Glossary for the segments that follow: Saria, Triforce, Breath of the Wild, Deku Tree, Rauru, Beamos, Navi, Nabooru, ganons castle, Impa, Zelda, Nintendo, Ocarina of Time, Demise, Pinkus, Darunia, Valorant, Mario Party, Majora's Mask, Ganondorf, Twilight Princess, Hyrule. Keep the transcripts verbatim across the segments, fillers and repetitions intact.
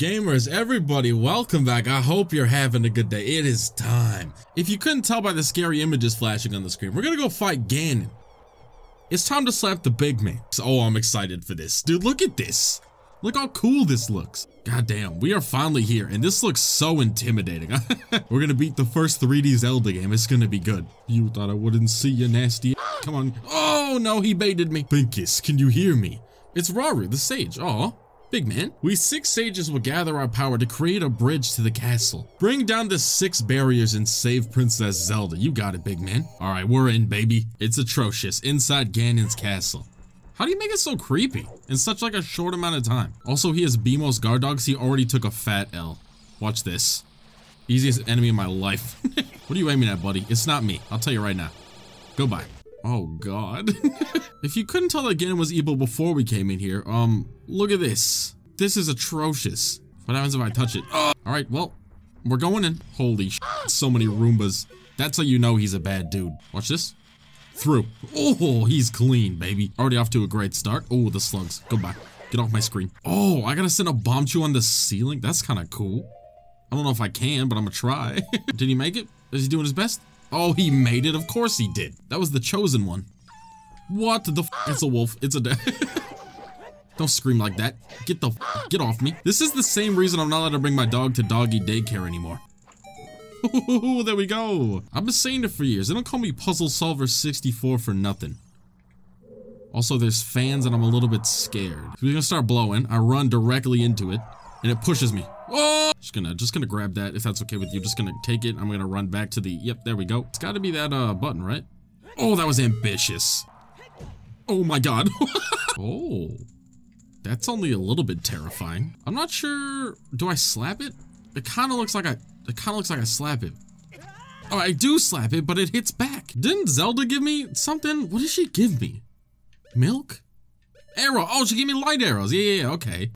gamers, everybody, welcome back. I hope you're having a good day. It is time. If you couldn't tell by the scary images flashing on the screen, we're gonna go fight Ganon. It's time to slap the big man. Oh, I'm excited for this. Dude, look at this. Look how cool this looks. God damn, we are finally here, and this looks so intimidating. We're gonna beat the first three D Zelda game. It's gonna be good. You thought I wouldn't see you, nasty. Come on. Oh, no, he baited me. Pinkus, can you hear me? It's Rauru, the sage. Aw. Big man. We six sages will gather our power to create a bridge to the castle. Bring down the six barriers and save Princess Zelda. You got it, big man. All right, we're in, baby. It's atrocious. Inside Ganon's castle. How do you make it so creepy in such like a short amount of time? Also, he has Beamos guard dogs. He already took a fat L. Watch this. Easiest enemy in my life. What are you aiming at, buddy? It's not me. I'll tell you right now. Goodbye. Oh God. If you couldn't tell that Ganon was evil before we came in here, um, look at this. This is atrocious. What happens if I touch it? Oh! All right, well, we're going in. Holy sh**, so many Roombas. That's how you know he's a bad dude. Watch this. Through. Oh, he's clean, baby. Already off to a great start. Oh, the slugs. Goodbye. Get off my screen. Oh, I gotta send a bomb chew on the ceiling? That's kind of cool. I don't know if I can, but I'm gonna try. Did he make it? Is he doing his best? Oh, he made it. Of course he did. That was the chosen one. What the f? It's a wolf. It's a... Don't scream like that. Get the f get off me. This is the same reason I'm not allowed to bring my dog to doggy daycare anymore. Ooh, there we go. I've been saying it for years. They don't call me Puzzle Solver sixty-four for nothing. Also, there's fans and I'm a little bit scared. We're gonna start blowing. I run directly into it and it pushes me. Oh! Just gonna, just gonna grab that if that's okay with you. Just gonna take it. I'm gonna run back to the, yep, there we go. It's gotta be that uh, button, right? Oh, that was ambitious. Oh my God. Oh, that's only a little bit terrifying. I'm not sure, do I slap it? It kind of looks like I, it kind of looks like I slap it. Oh, I do slap it, but it hits back. Didn't Zelda give me something? What did she give me? Milk? Arrow, oh, she gave me light arrows. Yeah, yeah, yeah, okay.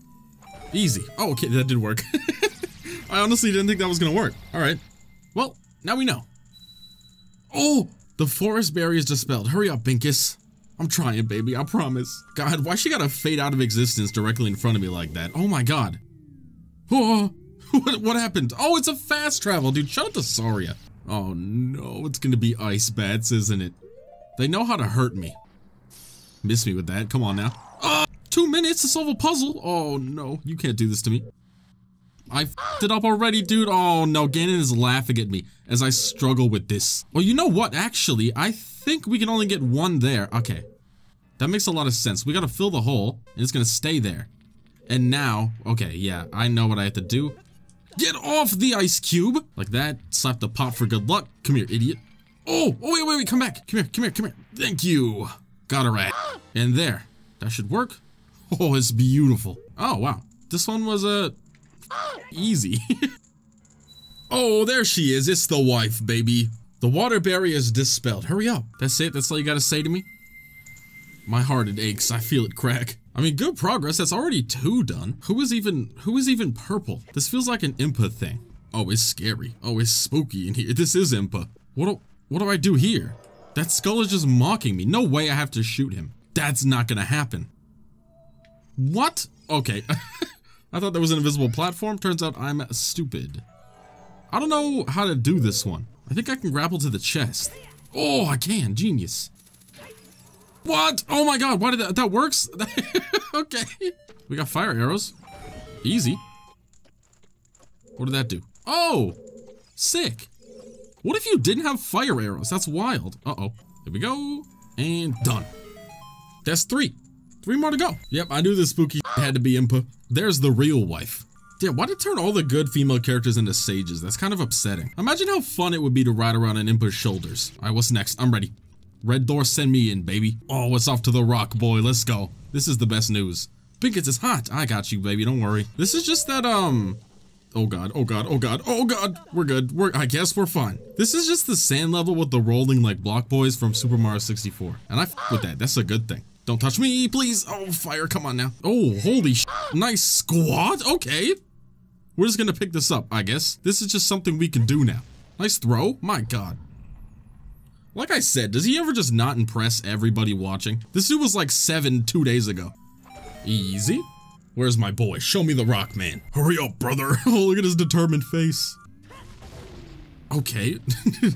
Easy. Oh, okay, that did work. I honestly didn't think that was gonna work. All right, well, now we know. Oh, the forest barrier is dispelled. Hurry up, Pinkus. I'm trying, baby, I promise. God, why she gotta fade out of existence directly in front of me like that? Oh my God. Oh, what, what happened? Oh, it's a fast travel, dude. Shout out to Saria. Oh no, it's gonna be ice bats, isn't it? They know how to hurt me. Miss me with that, come on now. Oh, two minutes to solve a puzzle. Oh no, you can't do this to me. I f***ed it up already, dude. Oh no, Ganon is laughing at me as I struggle with this. Well, you know what, actually, I think we can only get one there. Okay, that makes a lot of sense. We gotta fill the hole, and it's gonna stay there. And now, okay, yeah, I know what I have to do. Get off the ice cube! Like that, slap the pot for good luck. Come here, idiot. Oh, oh, wait, wait, wait, come back. Come here, come here, come here. Thank you. Got her right. And there, that should work. Oh, it's beautiful. Oh, wow, this one was, uh... easy. Oh, there she is. It's the wife, baby. The water barrier is dispelled. Hurry up. That's it. That's all you gotta say to me. My heart, it aches. I feel it crack. I mean, good progress. That's already two done. Who is even who is even purple? This feels like an Impa thing. Oh, it's scary. Oh, it's spooky in here. This is Impa. What do, what do I do here? That skull is just mocking me. No way I have to shoot him. That's not gonna happen. What? Okay. I thought that was an invisible platform. Turns out I'm stupid. I don't know how to do this one. I think I can grapple to the chest. Oh, I can. Genius. What? Oh my God. Why did that? That works? Okay. We got fire arrows. Easy. What did that do? Oh, sick. What if you didn't have fire arrows? That's wild. Uh-oh. There we go. And done. That's three. Three more to go. Yep, I knew this spooky had to be Impa. There's the real wife. Damn, why did it turn all the good female characters into sages? That's kind of upsetting. Imagine how fun it would be to ride around on Impa's shoulders. All right, what's next? I'm ready. Red door, send me in, baby. Oh, it's off to the rock, boy. Let's go. This is the best news. Pinkus is hot. I got you, baby. Don't worry. This is just that, um... Oh God, oh God, oh God, oh God. We're good. We're, I guess we're fine. This is just the sand level with the rolling, like, block boys from Super Mario sixty-four. And I f*** with that. That's a good thing. Don't touch me, please. Oh, fire, come on now. Oh, holy sh**. Nice squat, okay. We're just gonna pick this up, I guess. This is just something we can do now. Nice throw, my God. Like I said, does he ever just not impress everybody watching? This dude was like seven two days ago. Easy. Where's my boy? Show me the rock, man. Hurry up, brother. Oh, look at his determined face. Okay.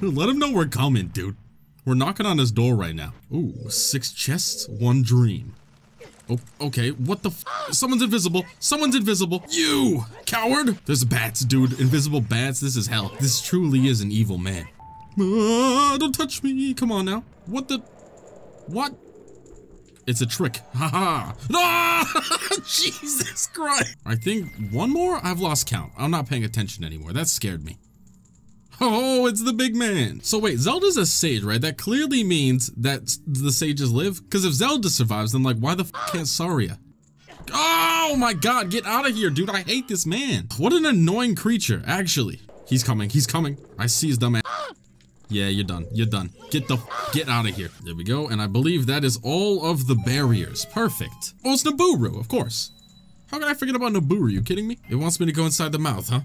Let him know we're coming, dude. We're knocking on his door right now. Ooh, six chests, one dream. Oh, okay. What the f? Someone's invisible. Someone's invisible. You coward. There's bats, dude. Invisible bats. This is hell. This truly is an evil man. Ah, don't touch me. Come on now. What the? What? It's a trick. Haha. Ah! Jesus Christ. I think one more? I've lost count. I'm not paying attention anymore. That scared me. Oh, it's the big man. So wait, Zelda's a sage, right? That clearly means that the sages live. Because if Zelda survives, then like, why the f can't Saria? Oh my God, get out of here, dude. I hate this man. What an annoying creature, actually. He's coming, he's coming. I see his dumb ass. Yeah, you're done. You're done. Get the get out of here. There we go. And I believe that is all of the barriers. Perfect. Oh, it's Nabooru, of course. How can I forget about Nabooru? Are you kidding me? It wants me to go inside the mouth, huh?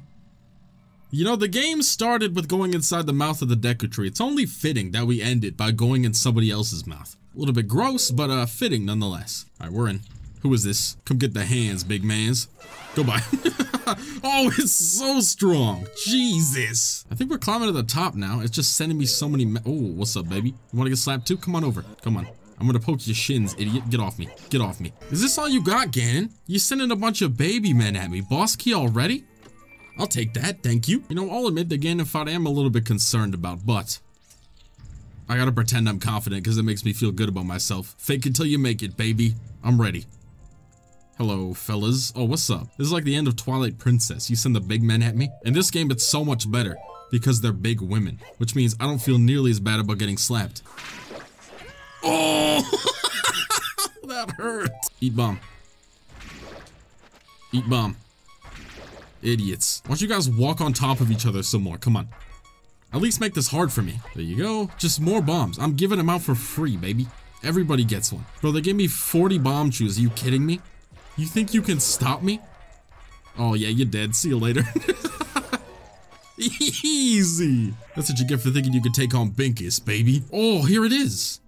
You know, the game started with going inside the mouth of the Deku Tree. It's only fitting that we end it by going in somebody else's mouth. A little bit gross, but uh, fitting nonetheless. All right, we're in. Who is this? Come get the hands, big mans. Goodbye. Oh, it's so strong. Jesus. I think we're climbing to the top now. It's just sending me so many. Oh, what's up, baby? You want to get slapped too? Come on over. Come on. I'm going to poke your shins, idiot. Get off me. Get off me. Is this all you got, Ganon? You're sending a bunch of baby men at me. Boss key already? I'll take that. Thank you. You know, I'll admit the Ganon fight I am a little bit concerned about, but I got to pretend I'm confident because it makes me feel good about myself. Fake it till you make it, baby. I'm ready. Hello, fellas. Oh, what's up? This is like the end of Twilight Princess. You send the big men at me? In this game, it's so much better because they're big women, which means I don't feel nearly as bad about getting slapped. Oh! That hurt. Eat bomb. Eat bomb. Idiots. Why don't you guys walk on top of each other some more? Come on. At least make this hard for me. There you go. Just more bombs. I'm giving them out for free, baby. Everybody gets one. Bro, they gave me forty bomb chews. Are you kidding me? You think you can stop me? Oh yeah, you're dead. See you later. Easy. That's what you get for thinking you could take on Pinkus, baby. Oh, here it is.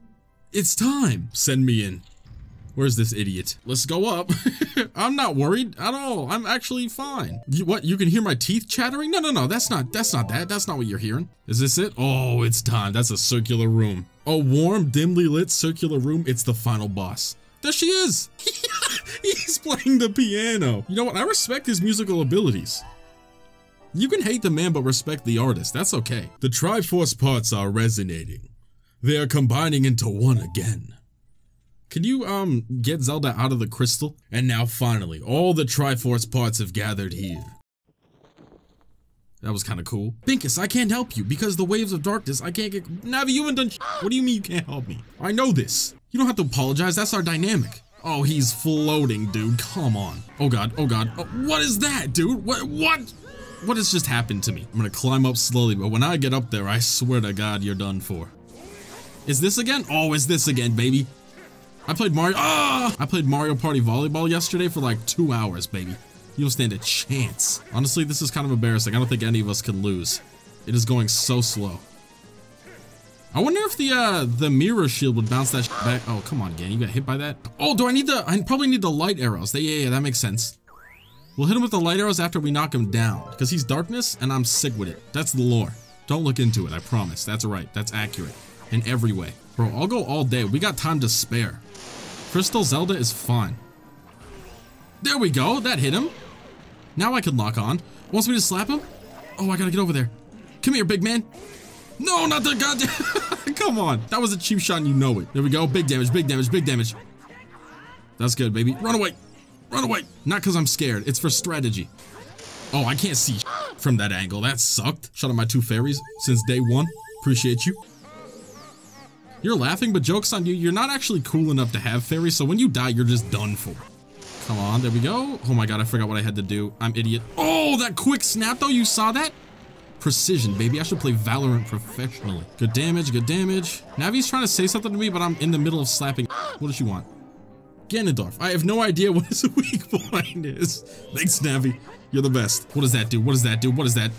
It's time. Send me in. Where's this idiot? Let's go up. I'm not worried at all. I'm actually fine. You, what? You can hear my teeth chattering? No, no, no. That's not. That's not that. That's not what you're hearing. Is this it? Oh, it's time. That's a circular room. A warm, dimly lit circular room. It's the final boss. There she is. He's playing the piano. You know what? I respect his musical abilities. You can hate the man, but respect the artist. That's okay. The Triforce parts are resonating. They are combining into one again. Can you, um, get Zelda out of the crystal? And now, finally, all the Triforce parts have gathered here. That was kind of cool. Pinkus, I can't help you because the waves of darkness, I can't get... Navi, you haven't done sh What do you mean you can't help me? I know this. You don't have to apologize. That's our dynamic. Oh, he's floating, dude. Come on. Oh, God. Oh, God. Oh, what is that, dude? What? What? What has just happened to me? I'm going to climb up slowly, but when I get up there, I swear to God, you're done for. Is this again? Oh, is this again, baby? I played Mario... Ah! I played Mario Party Volleyball yesterday for like two hours, baby. You don't stand a chance. Honestly, this is kind of embarrassing. I don't think any of us can lose. It is going so slow. I wonder if the uh, the mirror shield would bounce that sh back. Oh, come on, gang. You got hit by that? Oh, do I need the... I probably need the light arrows. They, yeah, yeah, that makes sense. We'll hit him with the light arrows after we knock him down. Because he's darkness, and I'm sick with it. That's the lore. Don't look into it, I promise. That's right. That's accurate. In every way. Bro, I'll go all day. We got time to spare. Crystal Zelda is fine. There we go. That hit him. Now I can lock on. Wants me to slap him? Oh, I gotta get over there. Come here, big man. No, not the goddamn. Come on. That was a cheap shot and you know it. There we go. Big damage, big damage, big damage. That's good, baby. Run away. Run away. Not because I'm scared. It's for strategy. Oh, I can't see from that angle. That sucked. Shut up my two fairies since day one. Appreciate you. You're laughing, but joke's on you. You're not actually cool enough to have fairies, so when you die, you're just done for. Come on. There we go. Oh, my God. I forgot what I had to do. I'm idiot. Oh, that quick snap, though. You saw that? Precision, baby. I should play Valorant professionally. Good damage, good damage. Navi's trying to say something to me, but I'm in the middle of slapping. What does she want? Ganondorf. I have no idea what his weak point is. Thanks, Navi. You're the best. What does that do? What does that do? What is that?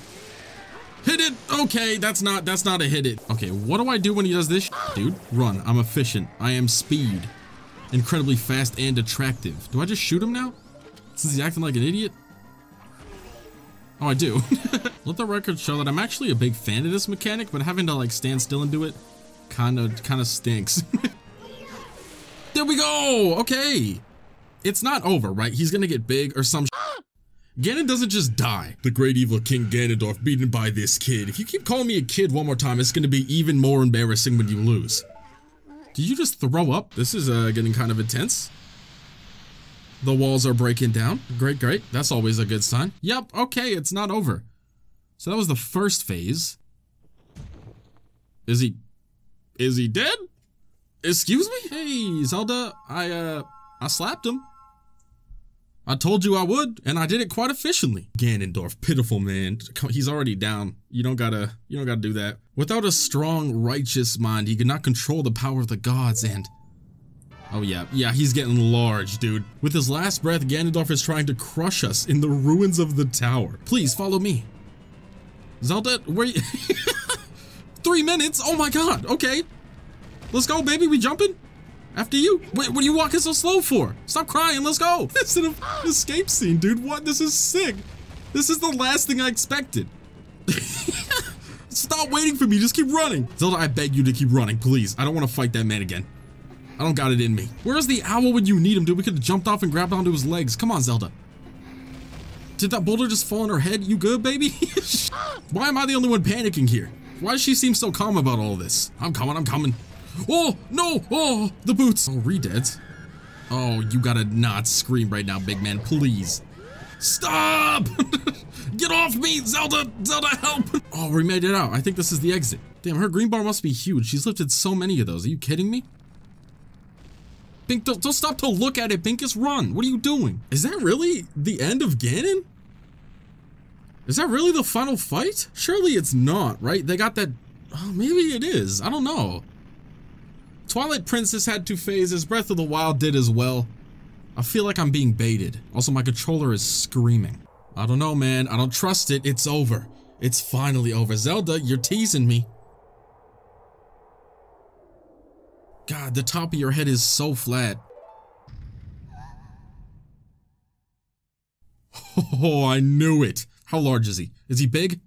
Hit it. Okay, that's not that's not a hit it. Okay, what do I do when he does this? Dude, run. I'm efficient. I am speed. Incredibly fast and attractive. Do I just shoot him now? Since he's acting like an idiot. Oh, I do. Let the record show that I'm actually a big fan of this mechanic, but having to like stand still and do it kind of kind of stinks. There we go. Okay, it's not over, right? He's gonna get big or some shit. Ganon doesn't just die. The great evil King Ganondorf beaten by this kid. If you keep calling me a kid one more time, it's gonna be even more embarrassing when you lose. Did you just throw up? This is uh, getting kind of intense. The walls are breaking down. Great, great. That's always a good sign. Yep, okay, it's not over. So that was the first phase. Is he... Is he dead? Excuse me? Hey, Zelda, I, uh... I slapped him. I told you I would, and I did it quite efficiently. Ganondorf, pitiful man. He's already down. You don't gotta... You don't gotta do that. Without a strong, righteous mind, he could not control the power of the gods and... Oh yeah, yeah, he's getting large, dude. With his last breath, Ganondorf is trying to crush us in the ruins of the tower. Please, follow me. Zelda, where you... Three minutes? Oh my god, okay. Let's go, baby, we jumping? After you. Wait, what are you walking so slow for? Stop crying, let's go. This is an escape scene, dude, what? This is sick. This is the last thing I expected. Stop waiting for me, just keep running. Zelda, I beg you to keep running, please. I don't want to fight that man again. I don't got it in me. Where's the owl when you need him, dude? We could have jumped off and grabbed onto his legs. Come on, Zelda. Did that boulder just fall on her head? You good, baby? Why am I the only one panicking here? Why does she seem so calm about all this? I'm coming, I'm coming. Oh, no! Oh, the boots! Oh, Redead's. Oh, you gotta not scream right now, big man, please. Stop! Get off me, Zelda! Zelda, help! Oh, we made it out. I think this is the exit. Damn, her green bar must be huge. She's lifted so many of those. Are you kidding me? Pink, don't, don't stop to look at it, Pinkus, run! What are you doing? Is that really the end of Ganon? Is that really the final fight? Surely it's not, right? They got that... Oh, maybe it is. I don't know. Twilight Princess had two phases. Breath of the Wild did as well. I feel like I'm being baited. Also, my controller is screaming. I don't know, man. I don't trust it. It's over. It's finally over. Zelda, you're teasing me. God, the top of your head is so flat. Oh, I knew it. How large is he? Is he big?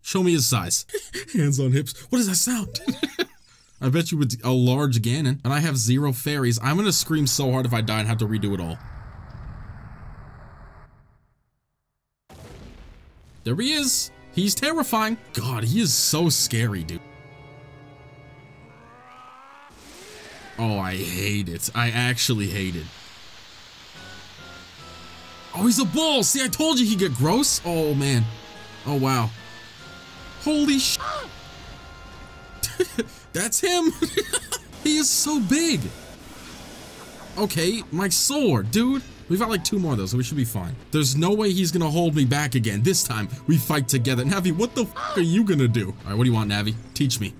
Show me his size. Hands on hips. What does that sound? I bet you it's a large Ganon. And I have zero fairies. I'm gonna scream so hard if I die and have to redo it all. There he is. He's terrifying. God, he is so scary, dude. Oh, I hate it. I actually hate it. Oh, he's a bull. See, I told you he'd get gross. Oh, man. Oh, wow. Holy sh... That's him. He is so big. Okay, my sword, dude. We've got like two more, though, so we should be fine. There's no way he's gonna hold me back again. This time, we fight together. Navi, what the f*** are you gonna do? All right, what do you want, Navi? Teach me.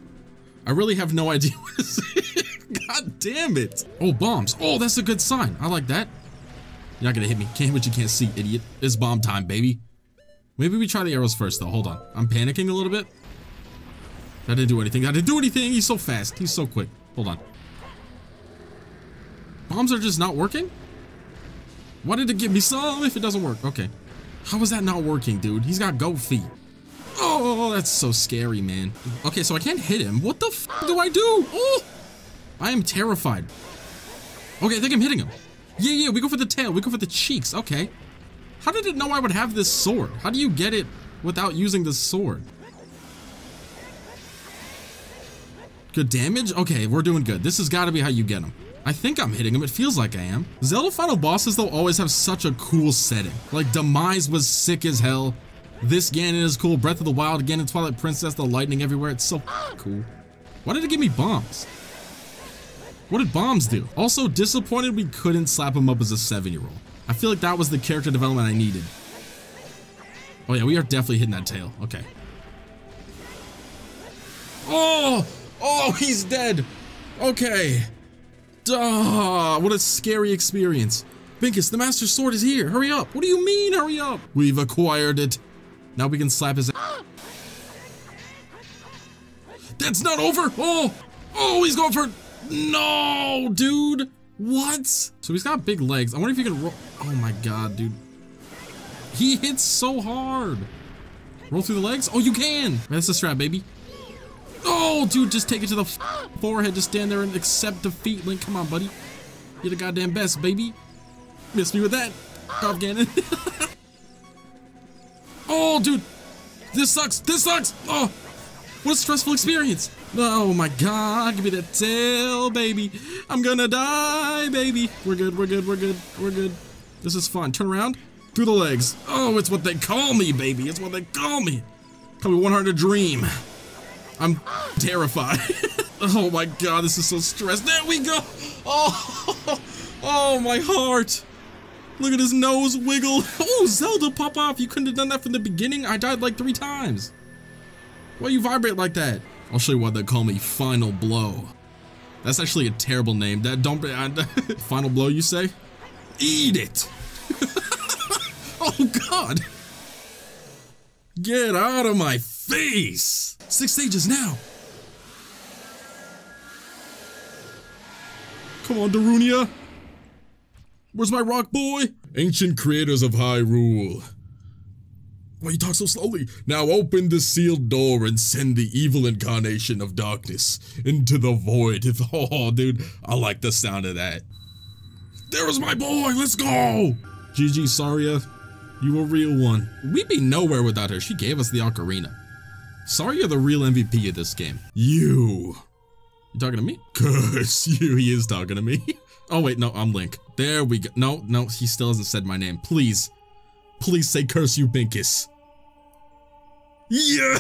I really have no idea what to say. God damn it. Oh, bombs. Oh, that's a good sign. I like that. You're not gonna hit me. Can't hit what you can't see, idiot. It's bomb time, baby. Maybe we try the arrows first, though. Hold on. I'm panicking a little bit. That didn't do anything. That didn't do anything. He's so fast. He's so quick. Hold on. Bombs are just not working? Why did it give me some if it doesn't work? Okay. How is that not working, dude? He's got goat feet. Oh, that's so scary, man. Okay, so I can't hit him. What the f do I do? Oh! I am terrified. Okay, I think I'm hitting him. Yeah, yeah, we go for the tail. We go for the cheeks. Okay. How did it know I would have this sword? How do you get it without using the sword? Good damage? Okay, we're doing good. This has got to be how you get him. I think I'm hitting him. It feels like I am. Zelda final bosses, though, always have such a cool setting. Like, Demise was sick as hell. This Ganon is cool. Breath of the Wild, Ganon, Twilight Princess, the lightning everywhere. It's so cool. Why did it give me bombs? What did bombs do? Also, disappointed we couldn't slap him up as a seven-year-old. I feel like that was the character development I needed. Oh yeah, we are definitely hitting that tail. Okay. Oh! Oh, he's dead! Okay. Duh! What a scary experience. Pinkus, the Master Sword is here! Hurry up! What do you mean, hurry up? We've acquired it. Now we can slap his ass. That's not over! Oh! Oh, he's going for... No, dude. What? So he's got big legs. I wonder if you can roll. Oh my god, dude. He hits so hard. Roll through the legs? Oh, you can! That's the strat, baby. Oh, dude, just take it to the forehead. Just stand there and accept defeat. Link, come on, buddy. You're the goddamn best, baby. Miss me with that. Off Ganon. Oh, dude. This sucks. This sucks. Oh, what a stressful experience. Oh my god, give me that tail, baby. I'm gonna die, baby. We're good, we're good, we're good, we're good. This is fun. Turn around. Through the legs. Oh, it's what they call me, baby. It's what they call me. Call me one hundred Dream. I'm terrified. Oh my god, this is so stressed. There we go. Oh, oh my heart. Look at his nose wiggle. Oh, Zelda, pop off. You couldn't have done that from the beginning. I died like three times. Why you vibrate like that? I'll show you why they call me Final Blow. That's actually a terrible name. That don't be I, Final Blow, you say? Eat it. Oh god. Get out of my face. Six stages now. Come on, Darunia. Where's my rock boy? Ancient creators of Hyrule. Why you talk so slowly? Now open the sealed door and send the evil incarnation of darkness into the void. Oh, dude, I like the sound of that. There was my boy, let's go! G G, Saria, you a real one. We'd be nowhere without her, she gave us the ocarina. Saria, the real M V P of this game. You. You talking to me? Curse you, he is talking to me. Oh wait, no, I'm Link. There we go. No, no, he still hasn't said my name, please. Please say curse you, Pinkus. Yeah!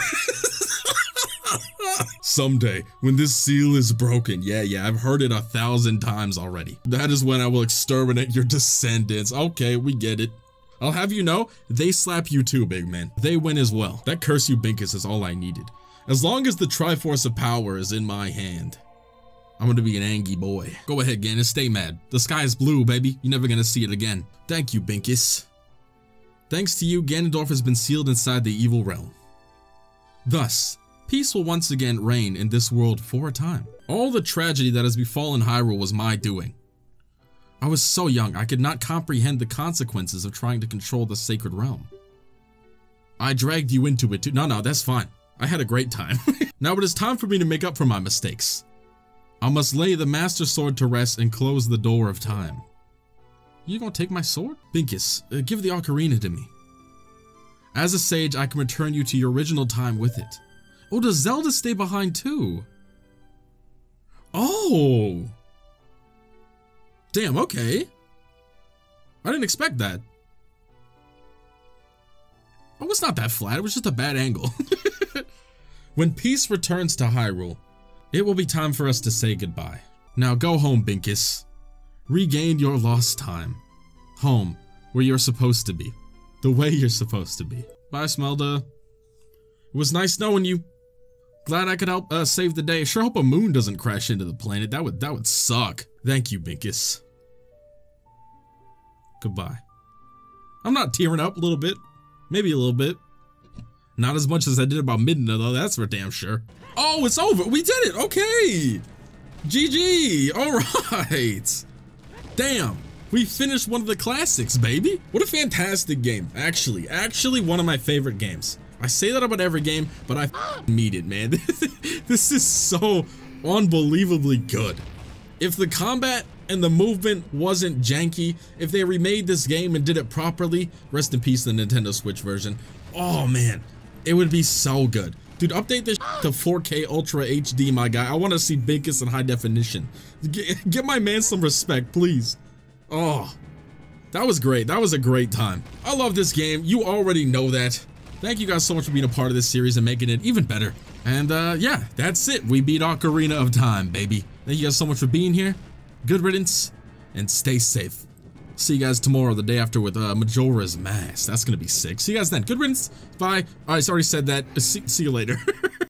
Someday, when this seal is broken, yeah, yeah, I've heard it a thousand times already. That is when I will exterminate your descendants. Okay, we get it. I'll have you know, they slap you too, big man. They win as well. That curse you, Pinkus, is all I needed. As long as the Triforce of Power is in my hand, I'm gonna be an angry boy. Go ahead, Ganon, stay mad. The sky is blue, baby. You're never gonna see it again. Thank you, Pinkus. Thanks to you, Ganondorf has been sealed inside the evil realm. Thus, peace will once again reign in this world for a time. All the tragedy that has befallen Hyrule was my doing. I was so young, I could not comprehend the consequences of trying to control the sacred realm. I dragged you into it too. No, no, that's fine. I had a great time. Now it is time for me to make up for my mistakes. I must lay the Master Sword to rest and close the door of time. You gonna take my sword? Pinkus, uh, give the ocarina to me. As a sage, I can return you to your original time with it. Oh, does Zelda stay behind too? Oh! Damn, okay. I didn't expect that. Oh, it's not that flat, it was just a bad angle. When peace returns to Hyrule, it will be time for us to say goodbye. Now go home, Pinkus. Regain your lost time. Home, where you're supposed to be. The way you're supposed to be. Bye, Smelda. It was nice knowing you. Glad I could help uh, save the day. Sure hope a moon doesn't crash into the planet. That would, that would suck. Thank you, Pinkus. Goodbye. I'm not tearing up a little bit. Maybe a little bit. Not as much as I did about midnight, though. That's for damn sure. Oh, it's over. We did it. Okay. G G. All right. Damn, we finished one of the classics, baby. What a fantastic game. Actually, actually one of my favorite games. I say that about every game, but I mean it, man. This is so unbelievably good. If the combat and the movement wasn't janky, if they remade this game and did it properly, rest in peace the Nintendo Switch version. Oh man, it would be so good. Dude, update this to four K Ultra H D, my guy. I want to see Pinkus in high definition. Get, get my man some respect, please. Oh, that was great. That was a great time. I love this game. You already know that. Thank you guys so much for being a part of this series and making it even better. And uh, yeah, that's it. We beat Ocarina of Time, baby. Thank you guys so much for being here. Good riddance and stay safe. See you guys tomorrow, the day after, with uh, Majora's Mask. That's going to be sick. See you guys then. Good riddance. Bye. I already said that. See, see you later.